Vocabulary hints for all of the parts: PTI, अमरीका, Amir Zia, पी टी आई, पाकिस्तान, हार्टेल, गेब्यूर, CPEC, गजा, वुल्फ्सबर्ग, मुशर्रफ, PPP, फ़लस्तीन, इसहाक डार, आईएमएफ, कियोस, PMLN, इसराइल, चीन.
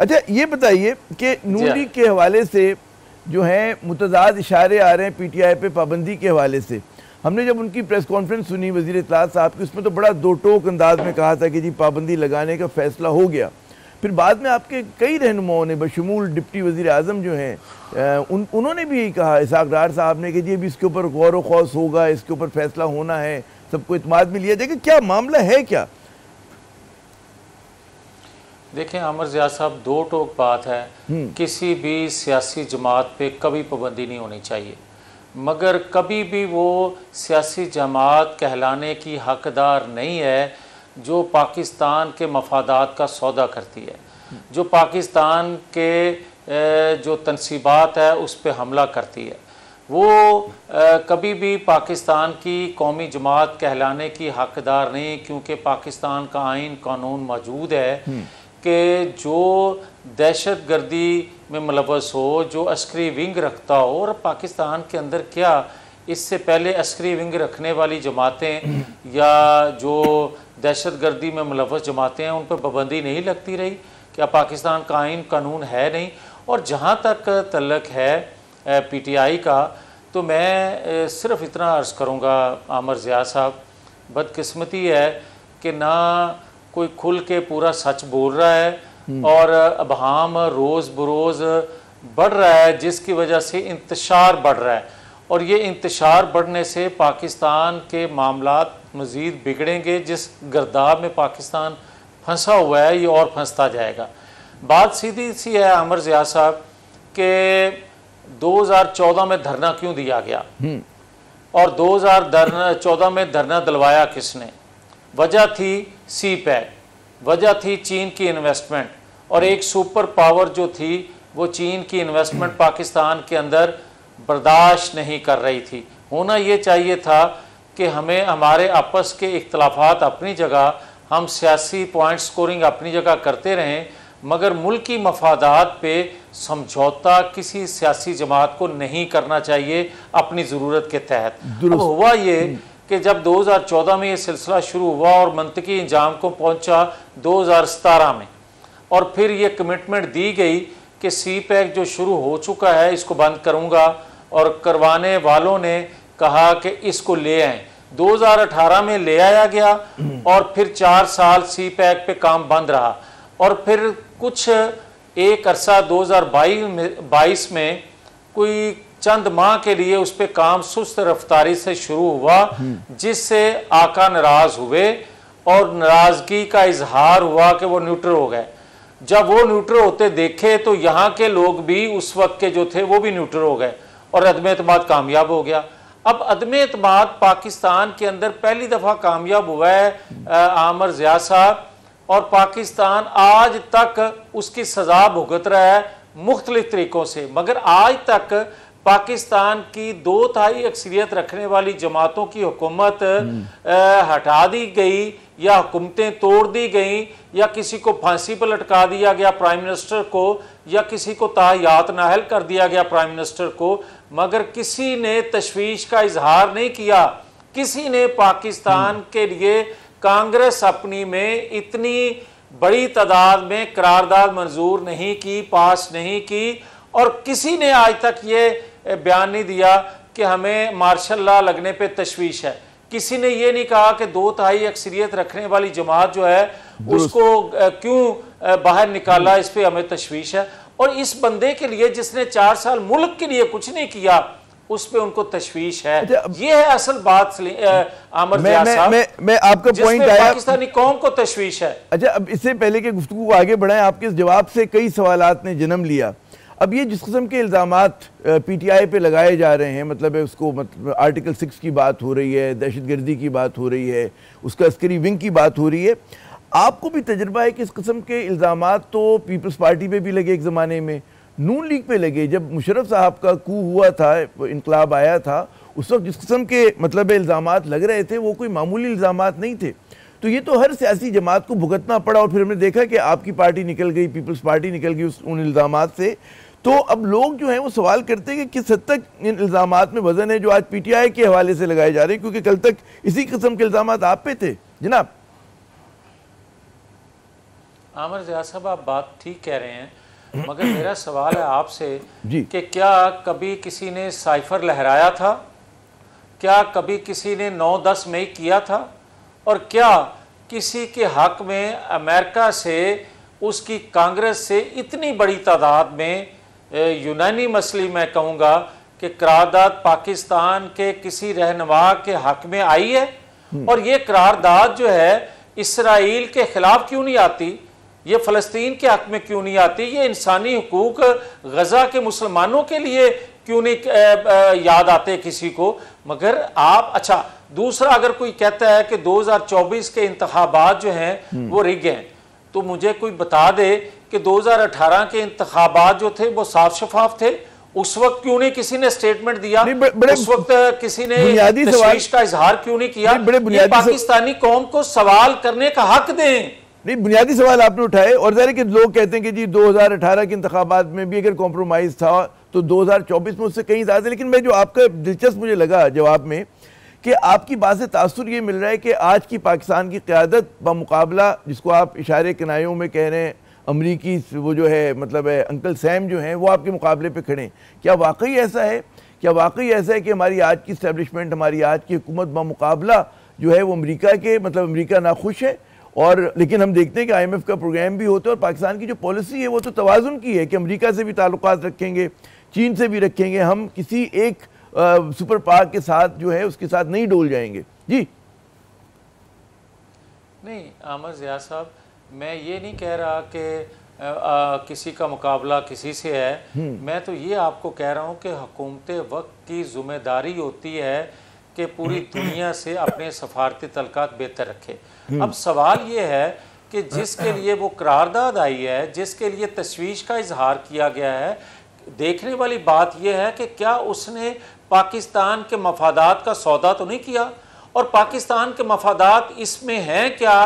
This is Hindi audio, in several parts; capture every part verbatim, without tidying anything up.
अच्छा ये बताइए कि नून लीग के हवाले से जो है मुतजाद इशारे आ रहे हैं पी टी आई पे पाबंदी के हवाले से। हमने जब उनकी प्रेस कॉन्फ्रेंस सुनी वज़ीर इत्तलाआत साहब की, उसमें तो बड़ा दो टोक अंदाज में कहा था कि जी पाबंदी लगाने का फैसला हो गया। फिर बाद में आपके कई रहनुमाओं ने बशमूल डिप्टी वज़ीर आज़म जो हैं उन उन्होंने भी यही कहा, इसहाक डार साहब ने, कि जी अभी इसके ऊपर गौर व खौस होगा, इसके ऊपर फैसला होना है, सबको इत्मीनान में लिया जाएगा। क्या मामला है? क्या देखें आमिर ज़िया साहब, दो टोक बात है। किसी भी सियासी जमात पे कभी पाबंदी नहीं होनी चाहिए, मगर कभी भी वो सियासी जमात कहलाने की हकदार नहीं है जो पाकिस्तान के मफादात का सौदा करती है, जो पाकिस्तान के जो तनसीबात है उस पर हमला करती है। वो कभी भी पाकिस्तान की कौमी जमात कहलाने की हकदार नहीं, क्योंकि पाकिस्तान का आइन कानून मौजूद है कि जो दहशत गर्दी में मुलव्वस हो, जो अस्करी विंग रखता हो, और पाकिस्तान के अंदर क्या इससे पहले अस्करी विंग रखने वाली जमातें या जो दहशत गर्दी में मुलव्वस जमातें हैं उन पर पाबंदी नहीं लगती रही? क्या पाकिस्तान का आइन कानून है नहीं? और जहाँ तक तल्लक है पी टी आई का, तो मैं सिर्फ इतना अर्ज़ करूँगा आमिर ज़िया साहब, बदकिस्मती है कि ना कोई खुल के पूरा सच बोल रहा है और अबहम रोज़ बरोज़ बढ़ रहा है, जिसकी वजह से इंतशार बढ़ रहा है, और ये इंतशार बढ़ने से पाकिस्तान के मामलात मज़ीद बिगड़ेंगे। जिस गर्दाब में पाकिस्तान फंसा हुआ है ये और फंसता जाएगा। बात सीधी सी है आमिर ज़िया साहब के दो हज़ार चौदह में धरना क्यों दिया गया और दो हज़ार चौदह में धरना दिलवाया किसने? वजह थी सी पैक, वजह थी चीन की इन्वेस्टमेंट, और एक सुपर पावर जो थी वो चीन की इन्वेस्टमेंट पाकिस्तान के अंदर बर्दाश्त नहीं कर रही थी। होना ये चाहिए था कि हमें हमारे आपस के इख्तलाफात अपनी जगह, हम सियासी पॉइंट स्कोरिंग अपनी जगह करते रहें, मगर मुल्की मफादात पे समझौता किसी सियासी जमात को नहीं करना चाहिए अपनी ज़रूरत के तहत। अब हुआ ये कि जब दो हज़ार चौदह में ये सिलसिला शुरू हुआ और मनतकी इंजाम को पहुंचा दो हज़ार सत्रह में, और फिर ये कमिटमेंट दी गई कि सी पैक जो शुरू हो चुका है इसको बंद करूंगा, और करवाने वालों ने कहा कि इसको ले आएं। दो हज़ार अठारह में ले आया गया और फिर चार साल सी पैक पे काम बंद रहा, और फिर कुछ एक अरसा दो हज़ार बाईस में कोई चंद माह के लिए उस पर काम सुस्त रफ्तारी से शुरू हुआ, जिससे आका नाराज हुए और नाराजगी का इजहार हुआ कि वो न्यूट्रल हो गए। जब वो न्यूट्रल होते देखे तो यहाँ के लोग भी उस वक्त के जो थे वो भी न्यूट्रल हो गए और अदम एतमाद कामयाब हो गया। अब अदम एतमाद पाकिस्तान के अंदर पहली दफ़ा कामयाब हुआ है आमिर ज़िया साहब, और पाकिस्तान आज तक उसकी सजा भुगत रहा है मुख्तलिफ तरीक़ों से, मगर आज तक पाकिस्तान की दो तिहाई अक्सरियत रखने वाली जमातों की हुकूमत हटा दी गई या हुकूमतें तोड़ दी गई या किसी को फांसी पर लटका दिया गया प्राइम मिनिस्टर को, या किसी को ताहियात नाहल कर दिया गया प्राइम मिनिस्टर को, मगर किसी ने तशवीश का इजहार नहीं किया। किसी ने पाकिस्तान के लिए कांग्रेस अपनी में इतनी बड़ी तादाद में करारदाद मंजूर नहीं की, पास नहीं की, और किसी ने आज तक ये बयान नहीं दिया कि हमें मार्शल लॉ लगने पे तशवीश है। किसी ने ये नहीं कहा कि दो तिहाई अक्सरियत रखने वाली जमात जो है उसको क्यों बाहर निकाला, इस पे हमें तशवीश है। और इस बंदे के लिए जिसने चार साल मुल्क के लिए कुछ नहीं किया उस पे उनको तशवीश है। ये है असल बात आमिर ज़िया साहब, मैं, मैं आपका पॉइंट आया पाकिस्तानी कौम को तशवीश है। अच्छा, अब इससे पहले कि गुफ्तगू आगे बढ़ाएं, आपके इस जवाब से कई सवालात ने जन्म लिया। अब ये जिस किस्म के इल्ज़ामात पी टी आई पे लगाए जा रहे हैं, मतलब है उसको मतलब आर्टिकल सिक्स की बात हो रही है, दहशत गर्दी की बात हो रही है, उसका अस्करी विंग की बात हो रही है, आपको भी तजर्बा है कि इस किस्म के इल्ज़ामात तो पीपल्स पार्टी पे भी लगे, एक ज़माने में नून लीग पे लगे, जब मुशर्रफ साहब का कू हुआ था, इनकलाब आया था, उस वक्त जिस किस्म के मतलब इल्ज़ामात लग रहे थे वो कोई मामूली इल्ज़ामात नहीं थे। तो ये तो हर सियासी जमात को भुगतना पड़ा, और फिर हमने देखा कि आपकी पार्टी निकल गई, पीपल्स पार्टी निकल गई उस उन इल्ज़ामात से। तो अब लोग जो हैं वो सवाल करते हैं कि किस हद तक इन इल्ज़ामात में वज़न है जो आज पीटीआई के हवाले से लगाए जा रहे हैं, क्योंकि कल तक इसी किस्म के इल्ज़ामात आप पे थे। जनाब आमिर ज़िया साहब, आप बात ठीक कह रहे हैं, मगर मेरा सवाल है आपसे कि क्या कभी किसी ने साइफर लहराया था, क्या कभी किसी ने नौ दस मई किया था, और क्या किसी के हक में अमेरिका से, उसकी कांग्रेस से इतनी बड़ी तादाद में यूनानी मसली मैं कहूँगा कि करारदाद पाकिस्तान के किसी रहनुमा के हक में आई है, और ये करारदाद जो है इसराइल के खिलाफ क्यों नहीं आती, ये फ़लस्तीन के हक में क्यों नहीं आती, ये इंसानी हुकूक गजा के मुसलमानों के लिए क्यों नहीं याद आते किसी को? मगर आप, अच्छा दूसरा, अगर कोई कहता है कि दो हज़ार चौबीस के इंतखाबात जो हैं वो रिग हैं, तो मुझे कोई बता दे कि दो हज़ार अठारह के इंतखाबात जो थे वो साफ शफाफ थे, उस वक्त क्यों नहीं किसी ने स्टेटमेंट दिया, उस वक्त किसी ने तशवीश का इजहार क्यों नहीं किया? ये पाकिस्तानी कौम को सवाल करने का हक दें। नहीं, बुनियादी सवाल आपने उठाए, और ज़ाहिर है कि लोग कहते हैं कि जी दो हज़ार अठारह के इंतखाबात में भी अगर कॉम्प्रोमाइज़ था तो दो हज़ार चौबीस में उससे कहीं ज़्यादा। लेकिन मैं जो आपका दिलचस्प मुझे लगा जवाब में कि आपकी बात से तासुर ये मिल रहा है कि आज की पाकिस्तान की क़्यादत बमुकाबला, जिसको आप इशारे किनायों में कह रहे हैं अमरीकी वो जो है मतलब है अंकल सैम जो हैं, वो आपके मुकाबले पे खड़े हैं। क्या वाकई ऐसा है? क्या वाकई ऐसा है कि हमारी आज की इस्टेब्लिशमेंट, हमारी आज की हुकूमत बमुकाबला जो है वो अमरीका के, मतलब अमरीका नाखुश है, और लेकिन हम देखते हैं कि आईएमएफ का प्रोग्राम भी होता है और पाकिस्तान की जो पॉलिसी है वो तो तवाज़ुन की है कि अमरीका से भी ताल्लुकात रखेंगे, चीन से भी रखेंगे, हम किसी एक आ, सुपर पावर के साथ जो है उसके साथ नहीं डोल जाएंगे। जी नहीं, आमिर ज़िया साहब, मैं ये नहीं कह रहा कि आ, आ, किसी का मुकाबला किसी से है, मैं तो ये आपको कह रहा हूँ कि हुकूमत वक्त की जिम्मेदारी होती है कि पूरी दुनिया से अपने सफारती तलकात बेहतर रखे। अब सवाल ये है कि जिसके लिए वो करारदाद आई है, जिसके लिए तशवीश का इजहार किया गया है, देखने वाली बात यह है कि क्या उसने पाकिस्तान के मफादात का सौदा तो नहीं किया? और पाकिस्तान के मफादात इसमें हैं क्या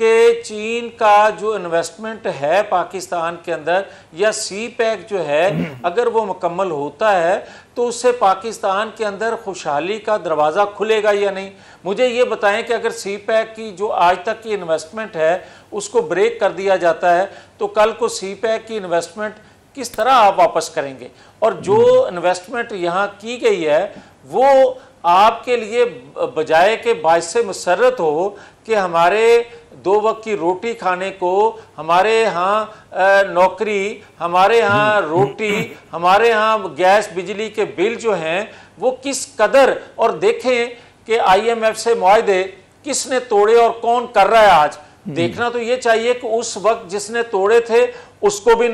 कि चीन का जो इन्वेस्टमेंट है पाकिस्तान के अंदर, या सी पैक जो है अगर वो मुकम्मल होता है तो उससे पाकिस्तान के अंदर खुशहाली का दरवाज़ा खुलेगा या नहीं? मुझे ये बताएं कि अगर सी पैक की जो आज तक की इन्वेस्टमेंट है उसको ब्रेक कर दिया जाता है तो कल को सी पैक की इन्वेस्टमेंट किस तरह आप वापस करेंगे? और जो इन्वेस्टमेंट यहाँ की गई है वो आपके लिए बजाय के बायस मुसरत हो कि हमारे दो वक्त की रोटी खाने को, हमारे यहाँ नौकरी, हमारे यहाँ रोटी, हमारे यहाँ गैस बिजली के बिल जो हैं वो किस कदर, और देखें कि आईएमएफ से मुआहदे किसने तोड़े और कौन कर रहा है आज। देखना तो ये चाहिए कि उस वक्त जिसने तोड़े थे उसको भी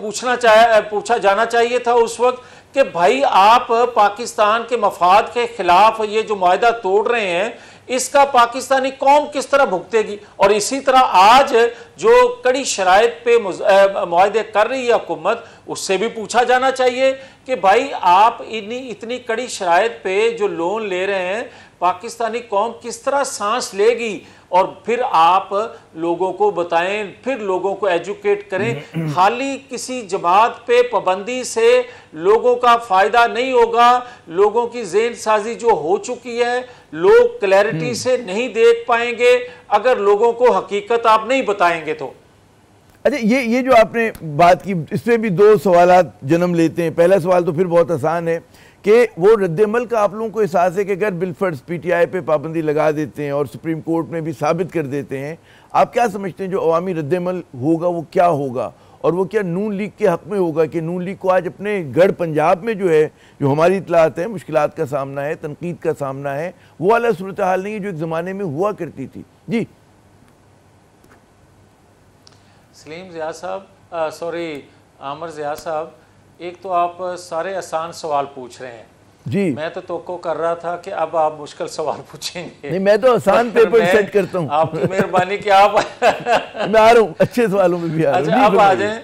पूछना चाहे पूछा जाना चाहिए था उस वक्त कि भाई आप पाकिस्तान के मफाद के खिलाफ ये जो मुआहदा तोड़ रहे हैं, इसका पाकिस्तानी कौम किस तरह भुगतेगी? और इसी तरह आज जो कड़ी शराइत पे मुआहदे कर रही है हुकूमत, उससे भी पूछा जाना चाहिए कि भाई आप इतनी इतनी कड़ी शराइत पे जो लोन ले रहे हैं, पाकिस्तानी कौम किस तरह सांस लेगी? और फिर आप लोगों को बताएं, फिर लोगों को एजुकेट करें। खाली किसी जमात पे पाबंदी से लोगों का फ़ायदा नहीं होगा। लोगों की ज़हन साजी जो हो चुकी है, लोग क्लैरिटी से नहीं देख पाएंगे अगर लोगों को हकीकत आप नहीं बताएंगे तो। अच्छा, ये ये जो आपने बात की, इसमें भी दो सवालात जन्म लेते हैं। पहला सवाल तो फिर बहुत आसान है कि वो रद्दमल का आप लोगों को एहसास है कि अगर बिलफर्ज पीटीआई पे पाबंदी लगा देते हैं और सुप्रीम कोर्ट में भी साबित कर देते हैं, आप क्या समझते हैं जो अवामी रद्दमल होगा वो क्या होगा, और वो क्या नून लीग के हक़ में होगा कि नून लीग को आज अपने गढ़ पंजाब में जो है, जो हमारी इतलात है, मुश्किलात का सामना है, तनकीद का सामना है, वो वाला सूरत हाल नहीं है जो एक ज़माने में हुआ करती थी? जी सलीम ज़िया साहब, सॉरी आमिर ज़िया साहब, एक तो आप सारे आसान सवाल पूछ रहे हैं जी, मैं तो तोको कर रहा था कि अब आप मुश्किल सवाल पूछेंगे। नहीं, मैं तो आसान पेपर सेट करता हूं। आपकी मेहरबानी कि आप मैं आ रहा हूं, अच्छे सवालों में भी आ रहा हूं। अब आ जाएं,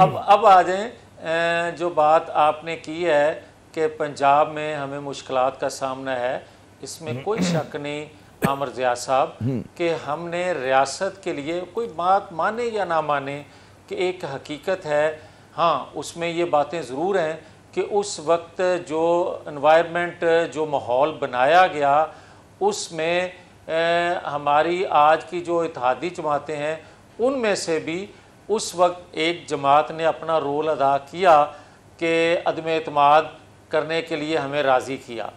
अब अब आ जाएं जो बात आपने की है कि पंजाब में हमें मुश्किलात का सामना है, इसमें कोई शक नहीं आमिर ज़िया साहब कि हमने रियासत के लिए, कोई बात माने या ना माने कि एक हकीकत है, हाँ उसमें ये बातें ज़रूर हैं कि उस वक्त जो एनवायरनमेंट, जो माहौल बनाया गया, उसमें हमारी आज की जो इत्तेहादी जमातें हैं उनमें से भी उस वक्त एक जमात ने अपना रोल अदा किया कि अदम एतमाद करने के लिए हमें राज़ी किया।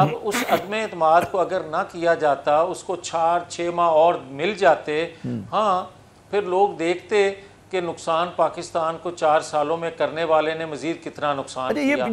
अब उस अदम एतमाद को अगर ना किया जाता, उसको चार छः माह और मिल जाते, हाँ फिर लोग देखते कि नुकसान पाकिस्तान को चार सालों में करने वाले ने मज़ीद कितना नुकसान किया।